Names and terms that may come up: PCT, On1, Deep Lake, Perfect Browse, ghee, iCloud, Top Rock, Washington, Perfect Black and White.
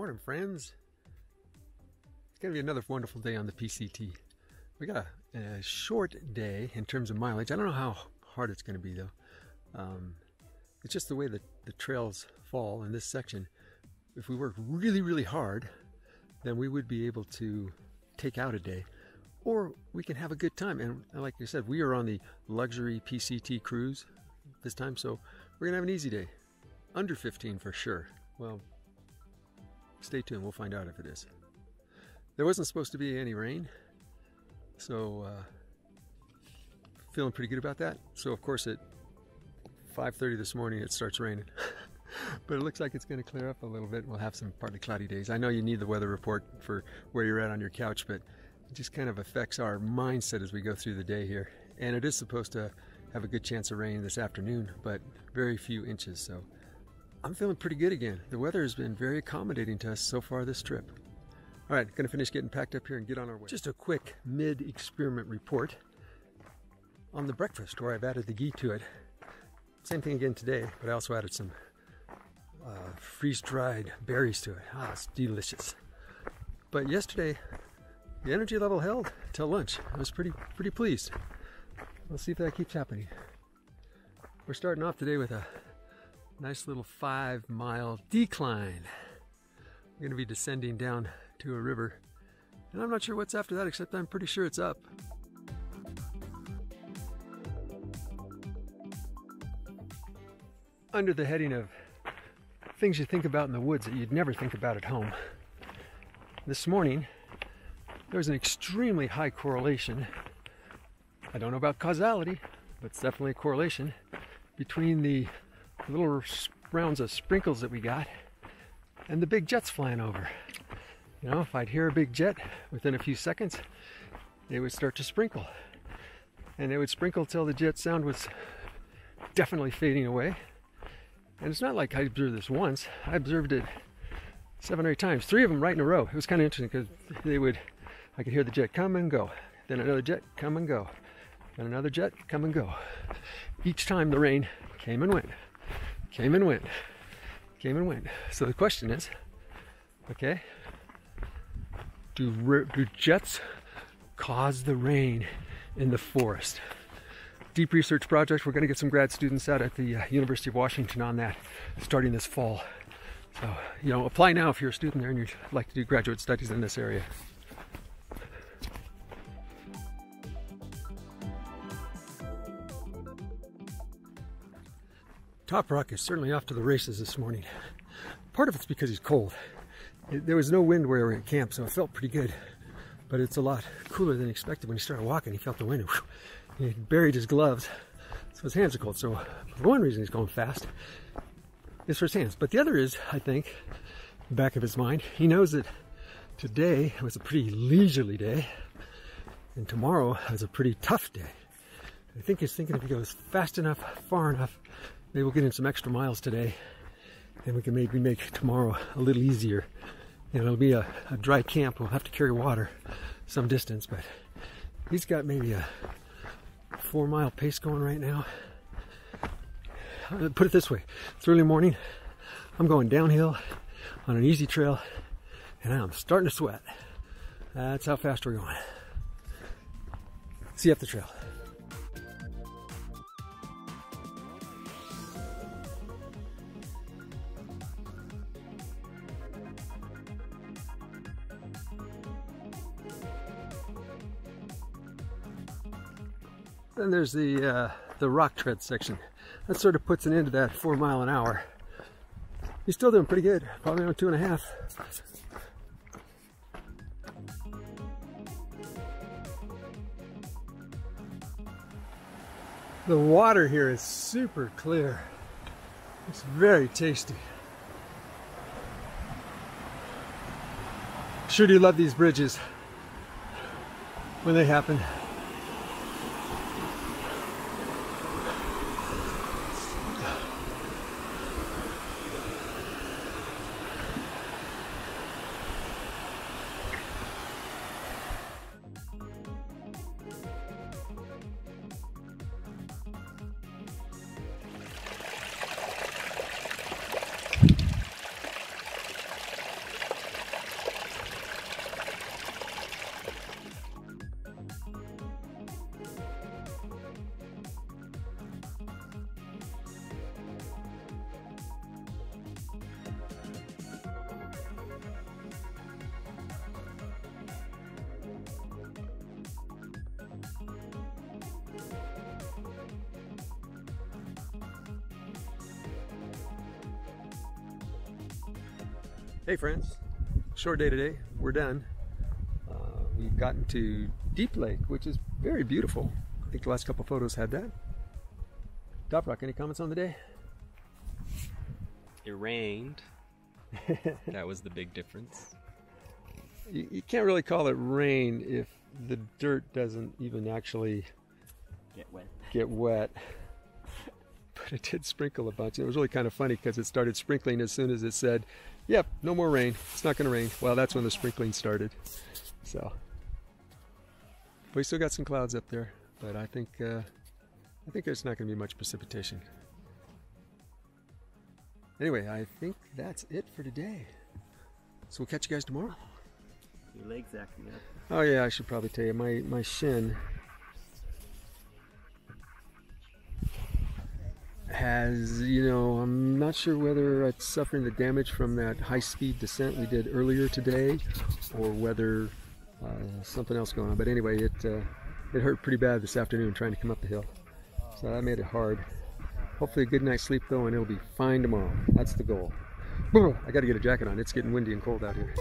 Morning, friends. It's going to be another wonderful day on the PCT. We got a short day in terms of mileage. I don't know how hard it's going to be, though. It's just the way that the trails fall in this section. If we work really, really hard, then we would be able to take out a day, or we can have a good time. And like I said, we are on the luxury PCT cruise this time, so we're going to have an easy day. Under 15 for sure. Well, stay tuned. We'll find out if it is. There wasn't supposed to be any rain, so feeling pretty good about that. So, of course, at 5:30 this morning, it starts raining. But it looks like it's going to clear up a little bit. We'll have some partly cloudy days. I know you need the weather report for where you're at on your couch, but it just kind of affects our mindset as we go through the day here. And it is supposed to have a good chance of rain this afternoon, but very few inches. So I'm feeling pretty good again. The weather has been very accommodating to us so far this trip. All right, going to finish getting packed up here and get on our way. Just a quick mid-experiment report on the breakfast where I've added the ghee to it. Same thing again today, but I also added some freeze-dried berries to it. Ah, it's delicious. But yesterday, the energy level held till lunch. I was pretty pleased. We'll see if that keeps happening. We're starting off today with a nice little 5-mile decline. We're going to be descending down to a river, and I'm not sure what's after that, except I'm pretty sure it's up. Under the heading of things you think about in the woods that you'd never think about at home. This morning, there was an extremely high correlation. I don't know about causality, but it's definitely a correlation between the little rounds of sprinkles that we got and the big jets flying over. You know, if I'd hear a big jet, within a few seconds, they would start to sprinkle. And they would sprinkle till the jet sound was definitely fading away. And it's not like I observed this once. I observed it 7 or 8 times, 3 of them right in a row. It was kind of interesting because I could hear the jet come and go, then another jet come and go, then another jet come and go. Each time the rain came and went, came and went, came and went. So the question is, okay, do jets cause the rain in the forest? Deep research project. We're going to get some grad students out at the University of Washington on that starting this fall. So, you know, apply now if you're a student there and you'd like to do graduate studies in this area. Top Rock is certainly off to the races this morning. Part of it's because it's cold. There was no wind where we were in camp, so it felt pretty good. But it's a lot cooler than expected. When he started walking, he felt the wind. He had buried his gloves, so his hands are cold. So for one reason he's going fast is for his hands. But the other is, I think, in the back of his mind, he knows that today was a pretty leisurely day, and tomorrow is a pretty tough day. I think he's thinking if he goes fast enough, far enough, maybe we'll get in some extra miles today, and we can maybe make tomorrow a little easier. And it'll be a dry camp. We'll have to carry water some distance, but he's got maybe a 4-mile pace going right now. Put it this way, it's early morning, I'm going downhill on an easy trail, and I'm starting to sweat. That's how fast we're going. See you up the trail. Then there's the rock tread section. That sort of puts an end to that 4-mile-an-hour. He's still doing pretty good, probably on 2.5. The water here is super clear. It's very tasty. Sure do love these bridges when they happen. Hey friends, short day today, we're done. We've gotten to Deep Lake, which is very beautiful. I think the last couple photos had that. Top Rock, any comments on the day? It rained. That was the big difference. You can't really call it rain if the dirt doesn't even actually get wet. But it did sprinkle a bunch. It was really kind of funny because it started sprinkling as soon as it said, yep, no more rain, it's not going to rain. Well, that's when the sprinkling started. So, but we still got some clouds up there, but I think there's not going to be much precipitation. Anyway, I think that's it for today. So we'll catch you guys tomorrow. Your leg's acting up. Oh yeah, I should probably tell you, my shin has, you know, I'm not sure whether it's suffering the damage from that high-speed descent we did earlier today or whether something else going on. But anyway, it hurt pretty bad this afternoon trying to come up the hill. So that made it hard. Hopefully a good night's sleep though, and it'll be fine tomorrow. That's the goal. I gotta get a jacket on. It's getting windy and cold out here.